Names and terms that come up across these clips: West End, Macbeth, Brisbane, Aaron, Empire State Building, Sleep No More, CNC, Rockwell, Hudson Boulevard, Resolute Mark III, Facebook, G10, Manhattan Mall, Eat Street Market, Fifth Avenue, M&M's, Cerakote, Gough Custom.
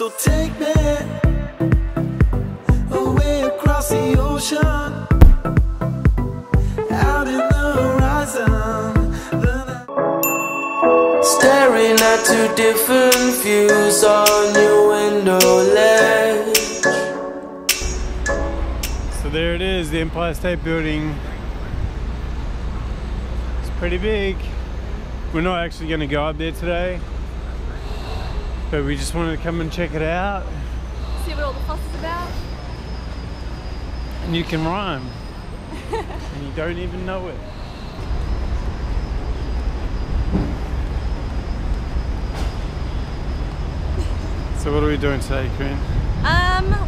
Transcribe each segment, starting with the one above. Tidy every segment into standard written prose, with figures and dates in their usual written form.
So take me away across the ocean, out in the horizon, staring at two different views on your window ledge. So there it is, the Empire State Building. It's pretty big. We're not actually going to go up there today, but we just wanted to come and check it out. See what all the fuss is about. And you can rhyme. And you don't even know it. So what are we doing today, Corinne?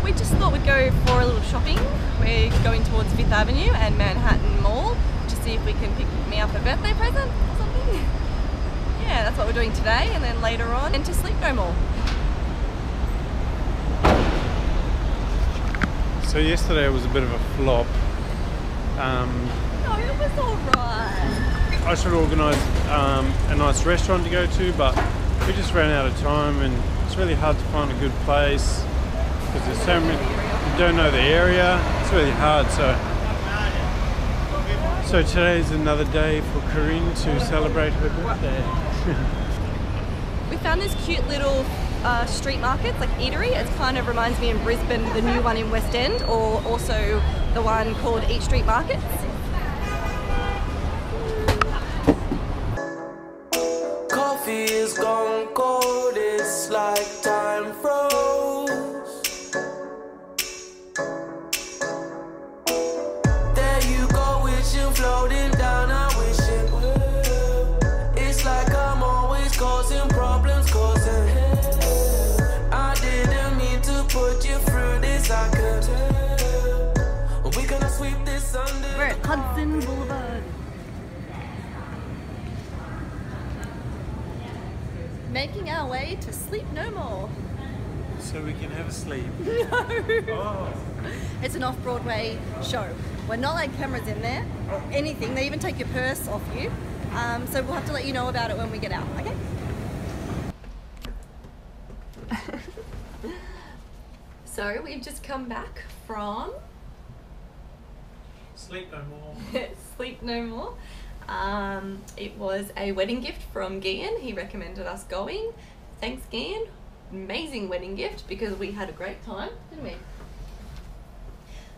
We just thought we'd go for a little shopping. We're going towards Fifth Avenue and Manhattan Mall to see if we can pick me up a birthday present or something. Yeah, that's what we're doing today, and then later on into Sleep No More. So yesterday was a bit of a flop. No, it was alright. I should organise a nice restaurant to go to, but we just ran out of time, and it's really hard to find a good place because there's so many. You don't know the area. It's really hard. So today's another day for Corinne to celebrate her birthday. We found this cute little street market, like eatery. It kind of reminds me in Brisbane, the new one in West End, or also the one called Eat Street Market. Coffee is gone cold, it's like time froze. There you go, wishing, floating down, I wish it would. Like I'm always causing problems, causing hell. I didn't mean to put you through this, I could tell. We're gonna sweep this under. We're at Hudson Boulevard. Making our way to Sleep No More. So we can have a sleep? No! Oh. It's an off-Broadway show. We're not allowed cameras in there, or anything. They even take your purse off you. So we'll have to let you know about it when we get out, okay? So we've just come back from Sleep No More. Sleep No More. It was a wedding gift from Gian. He recommended us going. Thanks, Gian. Amazing wedding gift because we had a great time, didn't we?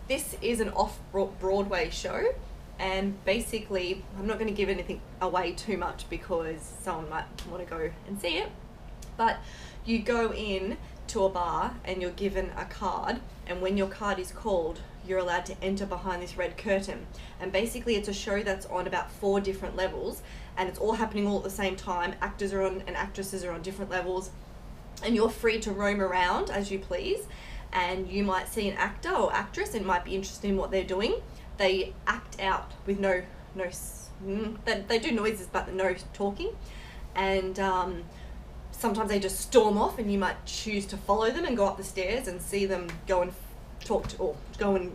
This is an off-Broadway show. And basically, I'm not going to give anything away too much because someone might want to go and see it, but you go in to a bar and you're given a card, and when your card is called, you're allowed to enter behind this red curtain. And basically it's a show that's on about 4 different levels, and it's all happening all at the same time. Actors are on and actresses are on different levels, and you're free to roam around as you please. And you might see an actor or actress and might be interested in what they're doing. They act out with they do noises but no talking, and sometimes they just storm off, and you might choose to follow them and go up the stairs and see them go and talk to, or go and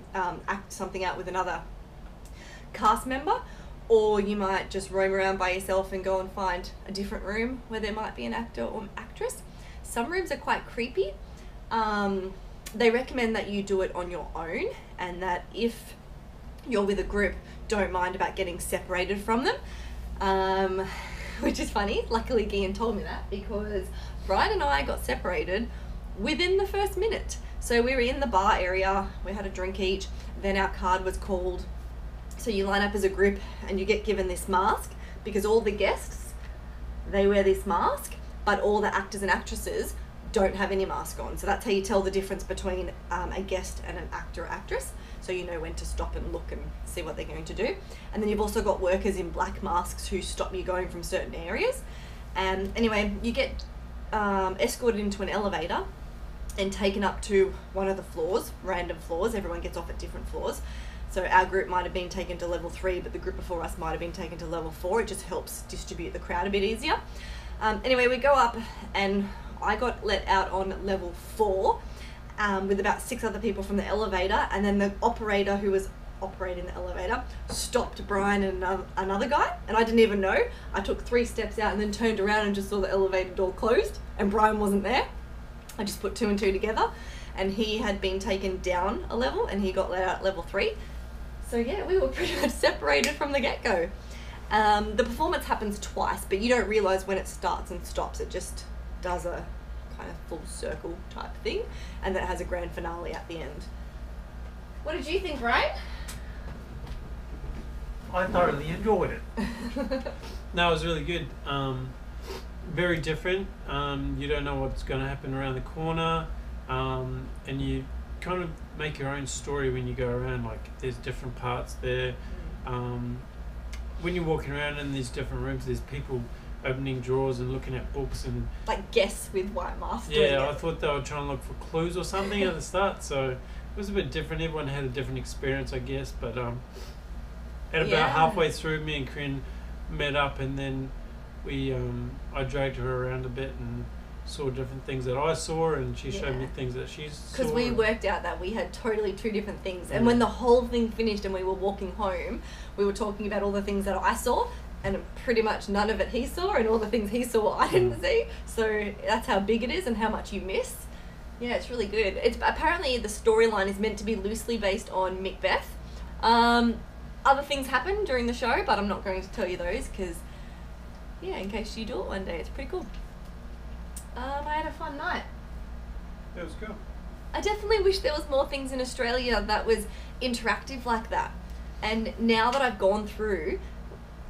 act something out with another cast member, or you might just roam around by yourself and go and find a different room where there might be an actor or actress. Some rooms are quite creepy. They recommend that you do it on your own, and that if you're with a group, don't mind about getting separated from them, which is funny. Luckily Gian told me that, because Brian and I got separated within the first minute. So we were in the bar area, we had a drink each, then our card was called. So you line up as a group and you get given this mask, because all the guests, they wear this mask, but all the actors and actresses don't have any mask on. So that's how you tell the difference between a guest and an actor or actress. So you know when to stop and look and see what they're going to do. And then you've also got workers in black masks who stop you going from certain areas. And anyway, you get escorted into an elevator and taken up to one of the floors, random floors. Everyone gets off at different floors. So our group might have been taken to level 3, but the group before us might have been taken to level 4. It just helps distribute the crowd a bit easier. Anyway, we go up, and I got let out on level 4 with about 6 other people from the elevator, and then the operator who was operating the elevator stopped Brian and another guy, and I didn't even know. I took 3 steps out and then turned around and just saw the elevator door closed and Brian wasn't there. I just put 2 and 2 together, and he had been taken down a level and he got let out at level 3. So yeah, we were pretty much separated from the get-go. The performance happens twice, but you don't realise when it starts and stops. It just does a kind of full circle type thing, and that has a grand finale at the end. What did you think, Ryan? I thoroughly enjoyed it. No, it was really good. Very different. You don't know what's going to happen around the corner, and you kind of make your own story when you go around. Like, there's different parts there. When you're walking around in these different rooms, there's people opening drawers and looking at books and like guess with white masks. Yeah, I thought they were trying to look for clues or something at the start, so it was a bit different. Everyone had a different experience, I guess. But at about halfway through, me and Corinne met up, and then we I dragged her around a bit and saw different things that I saw, and she showed me things that she saw. Because we worked out that we had totally two different things, and when the whole thing finished and we were walking home, we were talking about all the things that I saw, and pretty much none of it he saw, and all the things he saw I didn't see. So that's how big it is and how much you miss. Yeah, it's really good. It's apparently the storyline is meant to be loosely based on Macbeth. Other things happen during the show, but I'm not going to tell you those, because yeah, in case you do it one day. It's pretty cool. I had a fun night. It was cool. I definitely wish there was more things in Australia that was interactive like that. And now that I've gone through,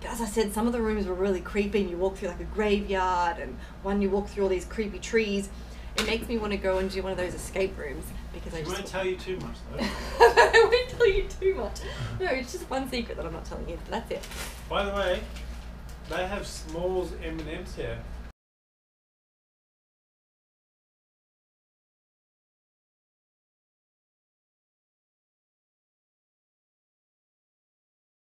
as I said, some of the rooms were really creepy, and you walk through like a graveyard, and one you walk through all these creepy trees. It makes me want to go and do one of those escape rooms, because I just won't tell you too much though. I won't tell you too much. No, it's just one secret that I'm not telling you, but that's it. By the way, they have Smalls M&M's here.